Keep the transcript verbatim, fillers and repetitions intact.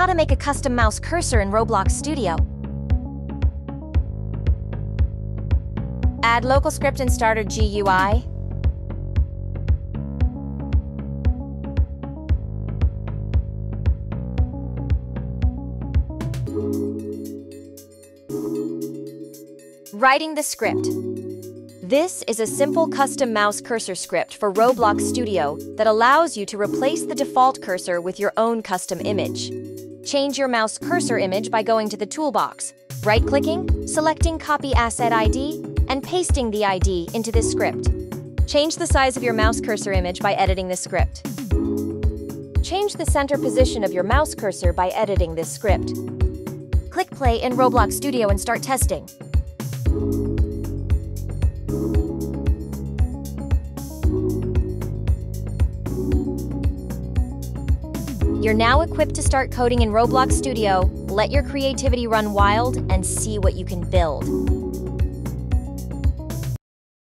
How to make a custom mouse cursor in Roblox Studio. Add local script and starter G U I. Writing the script. This is a simple custom mouse cursor script for Roblox Studio that allows you to replace the default cursor with your own custom image. Change your mouse cursor image by going to the toolbox, right-clicking, selecting Copy Asset I D, and pasting the I D into this script. Change the size of your mouse cursor image by editing this script. Change the center position of your mouse cursor by editing this script. Click play in Roblox Studio and start testing. You're now equipped to start coding in Roblox Studio. Let your creativity run wild and see what you can build.